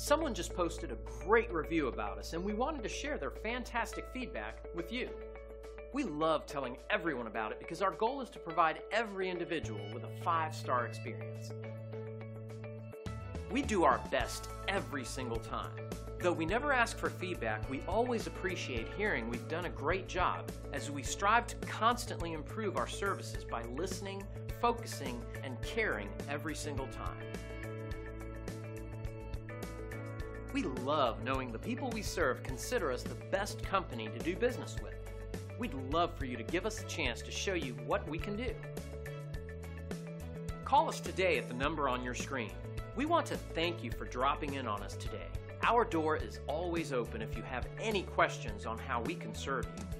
Someone just posted a great review about us, and we wanted to share their fantastic feedback with you. We love telling everyone about it because our goal is to provide every individual with a 5-star experience. We do our best every single time. Though we never ask for feedback, we always appreciate hearing we've done a great job as we strive to constantly improve our services by listening, focusing, and caring every single time. We love knowing the people we serve consider us the best company to do business with. We'd love for you to give us a chance to show you what we can do. Call us today at the number on your screen. We want to thank you for dropping in on us today. Our door is always open if you have any questions on how we can serve you.